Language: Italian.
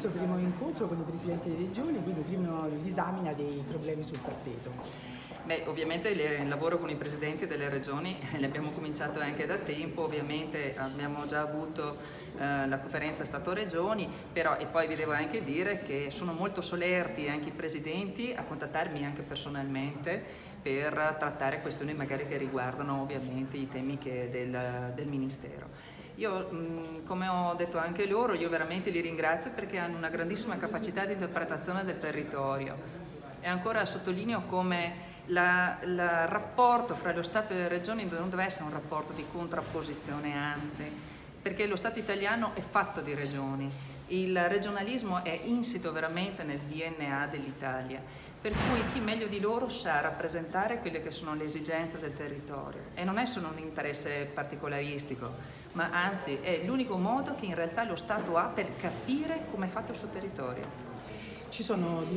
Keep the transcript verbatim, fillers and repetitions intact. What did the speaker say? questo primo incontro con i presidenti delle regioni, quindi prima l'esamina dei problemi sul tappeto. Beh, ovviamente il lavoro con i presidenti delle regioni l'abbiamo cominciato anche da tempo, ovviamente abbiamo già avuto eh, la conferenza Stato-Regioni, però e poi vi devo anche dire che sono molto solerti anche i presidenti a contattarmi anche personalmente per trattare questioni magari che riguardano ovviamente i temi che del, del Ministero. Io, come ho detto anche loro, io veramente li ringrazio perché hanno una grandissima capacità di interpretazione del territorio e ancora sottolineo come il rapporto fra lo Stato e le Regioni non deve essere un rapporto di contrapposizione, anzi, perché lo Stato italiano è fatto di regioni, il regionalismo è insito veramente nel D N A dell'Italia, per cui chi meglio di loro sa rappresentare quelle che sono le esigenze del territorio e non è solo un interesse particolaristico, ma anzi è l'unico modo che in realtà lo Stato ha per capire come è fatto il suo territorio. Ci sono